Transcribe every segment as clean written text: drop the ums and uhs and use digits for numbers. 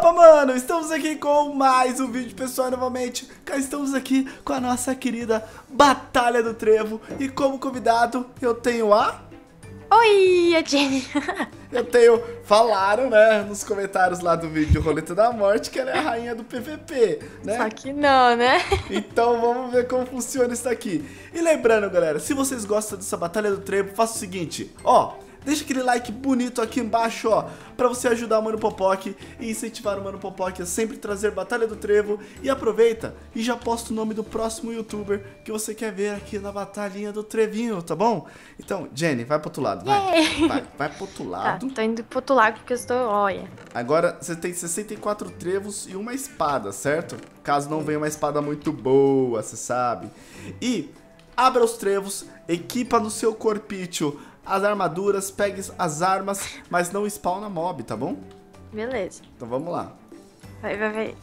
Opa, mano, estamos aqui com mais um vídeo, pessoal, novamente. Cá estamos aqui com a nossa querida Batalha do Trevo. E como convidado, eu tenho a... Oi, a Jenny. Eu tenho... Falaram, né, nos comentários lá do vídeo Roleta da Morte, que ela é a rainha do PVP, né? Só que não, né? Então vamos ver como funciona isso aqui. E lembrando, galera, se vocês gostam dessa Batalha do Trevo, faça o seguinte, ó... Deixa aquele like bonito aqui embaixo, ó, pra você ajudar o Mano Popoque e incentivar o Mano Popoque a sempre trazer Batalha do Trevo. E aproveita e já posta o nome do próximo youtuber que você quer ver aqui na Batalhinha do Trevinho, tá bom? Então, Jenny, vai pro outro lado, vai pro outro lado. Tá, tô indo pro outro lado porque eu estou, olha. Agora, você tem 64 trevos e uma espada, certo? Caso não venha uma espada muito boa, você sabe. E abra os trevos, equipa no seu corpício as armaduras, pegue as armas, mas não spawna mob, tá bom? Beleza. Então vamos lá. Vai.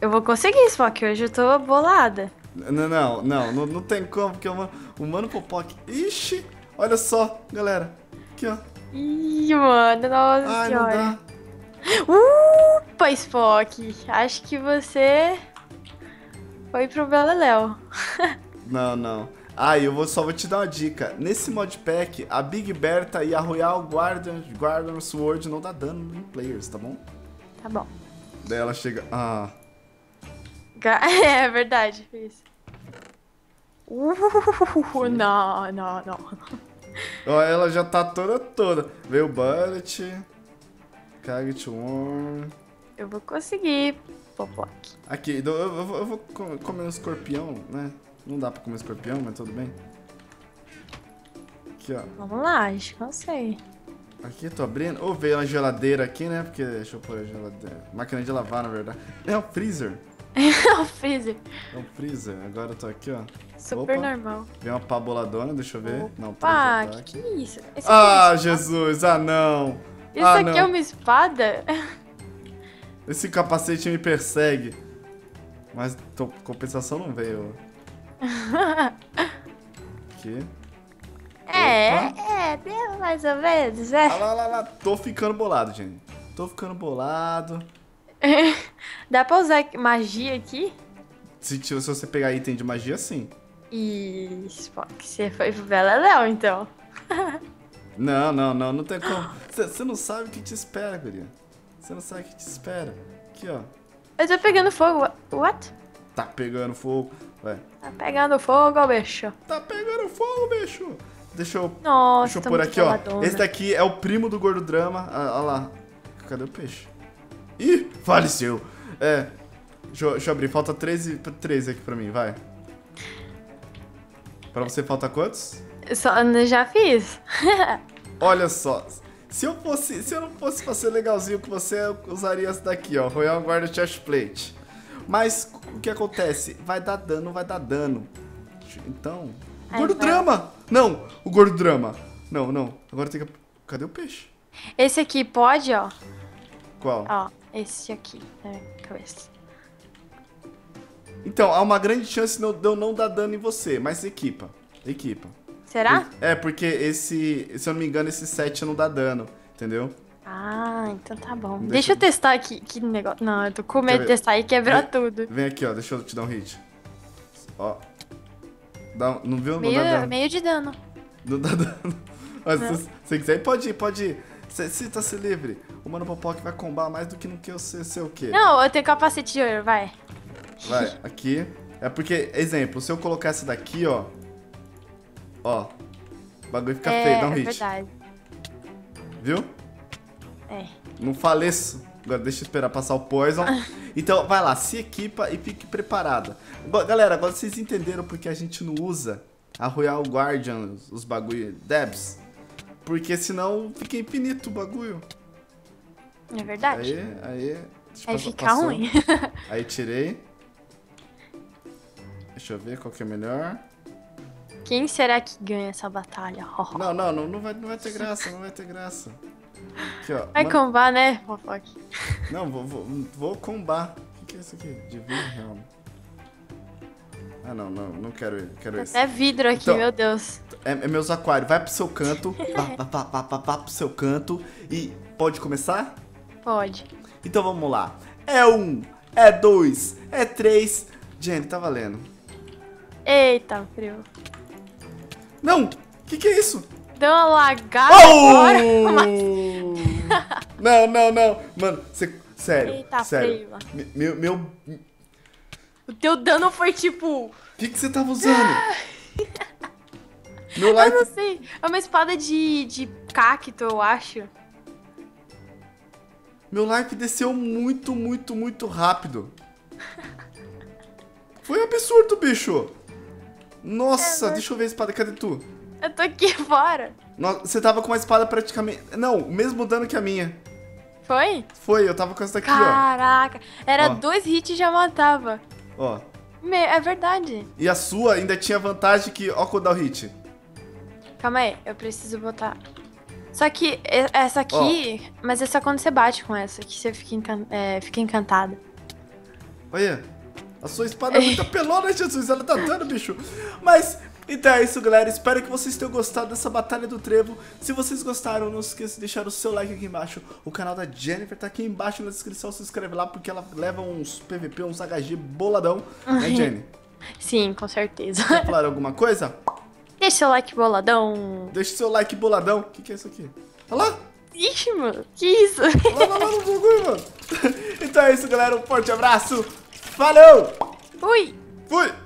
Eu vou conseguir, Spock, hoje eu tô bolada. Não tem como, porque o Mano Popoque... Ixi, olha só, galera. Aqui, ó. Ih, mano, nossa. Ai, senhora. Não dá. Upa, Spock, acho que você foi pro beleléu. Não. Ah, eu só vou te dar uma dica. Nesse modpack, a Big Bertha e a Royal Guardian Sword não dá dano em players, tá bom? Tá bom. Daí ela chega... Ah. É verdade, fiz. Não. Ó, ela já tá toda. Veio o Bullet. Carget One. Eu vou conseguir, Popoque. Aqui, eu vou comer um escorpião, né? Não dá pra comer escorpião, mas tudo bem. Aqui, ó. Vamos lá, acho que eu sei. Aqui, tô abrindo. Ou veio a geladeira aqui, né? Porque deixa eu pôr a geladeira. Máquina de lavar, na verdade. É o freezer. É o freezer. Agora eu tô aqui, ó. Super Opa. Normal. Veio uma paboladona, deixa eu ver. Opa, não, tá que isso? Esse ah, é Jesus, ah não. Isso ah, aqui não. É uma espada? Esse capacete me persegue. Mas compensação não veio. Aqui. É, mais ou menos, é. Lá, tô ficando bolado, gente. Tô ficando bolado. Dá pra usar magia aqui? Se você pegar item de magia, sim. Isso, Spock, você foi pro beleléu, então. Não tem como. Você não sabe o que te espera, guria. Você não sabe o que te espera. Aqui, ó. Eu tô pegando fogo, what? Tá pegando fogo, ué. Tá pegando fogo, bicho. Tá pegando fogo, bicho. Deixa eu pôr aqui, faladona. Ó. Esse daqui é o primo do Gordo Drama. Olha lá. Cadê o peixe? Ih, faleceu. É. Deixa eu abrir. Falta 13 aqui pra mim, vai. Pra você falta quantos? Eu já fiz. Olha só. Se eu não fosse fazer legalzinho com você, eu usaria essa daqui, ó. Royal Guard Chest Plate. Mas o que acontece? Vai dar dano. Então... Gordo Drama! Não! O Gordo Drama! Não. Agora tem que... Cadê o peixe? Esse aqui pode, ó. Qual? Ó, esse aqui. Na minha cabeça. Então, há uma grande chance de eu não dar dano em você. Mas equipa. Será? É, porque esse... Se eu não me engano, esse 7 não dá dano. Entendeu? Ah, então tá bom. Deixa eu testar aqui, que negócio. Não, eu tô com medo de testar e quebrar tudo. Vem aqui, ó, deixa eu te dar um hit. Ó. Dá, não viu? Meio, não dá dano. Meio de dano. Não dá dano. Mas se você quiser, pode ir. Sinta-se livre. O Mano Popoque vai combar mais do que no que eu sei o quê. Não, eu tenho capacete de ouro, vai. Vai, aqui. É porque, exemplo, se eu colocar essa daqui, ó. Ó. O bagulho fica feio, dá um hit. É verdade. Viu? É. Não faleço. Agora deixa eu esperar passar o poison. Então vai lá, se equipa e fique preparada. Galera, agora vocês entenderam porque a gente não usa a Royal Guardian, os bagulho Debs. Porque senão fica infinito o bagulho. É verdade. Aí fica ruim. Aí tirei. Deixa eu ver qual que é melhor. Quem será que ganha essa batalha? Não vai ter graça, não vai ter graça. Aqui, ó, vai combar, né, Popoque? Não, vou combar. O que é isso aqui? Divino Realm. Ah, não quero ele. Quero esse. É vidro aqui, então, meu Deus. É meus aquários. Vai pro seu canto. Vá pro seu canto. E pode começar? Pode. Então vamos lá. É 1, é 2, é 3. Jenny, tá valendo. Eita, frio. Não, que é isso? Deu uma lagada agora, mas... Não, não, não. Mano, você... Sério, eita, sério. Frio. Meu... O teu dano foi tipo... O que você tava usando? Meu life... Eu não sei. É uma espada de cacto, eu acho. Meu life desceu muito, muito, muito rápido. Foi um absurdo, bicho. Nossa, deixa eu ver a espada. Cadê tu? Eu tô aqui fora. Nossa, você tava com uma espada praticamente... Não, o mesmo dano que a minha. Foi? Foi, eu tava com essa daqui, caraca. Ó. Caraca, era 2 hits e já matava. Ó. É verdade. E a sua ainda tinha vantagem que... Ó, quando dá o hit. Calma aí, eu preciso botar... Só que essa aqui... Ó. Mas é só quando você bate com essa, que você fica encantada. Olha, a sua espada é muito pelona, Jesus. Ela tá dando, bicho. Mas... Então é isso, galera, espero que vocês tenham gostado dessa Batalha do Trevo. Se vocês gostaram, não se esqueça de deixar o seu like aqui embaixo. O canal da Jennifer tá aqui embaixo na descrição, se inscreve lá, porque ela leva uns PVP, uns HG boladão, né, Jenny? Sim, com certeza. Quer falar alguma coisa? Deixa seu like boladão. Deixa seu like boladão. O que é isso aqui? Olha lá! Ixi, mano, que isso? Olha lá no bagulho, mano. Então é isso, galera, um forte abraço. Falou! Fui! Fui!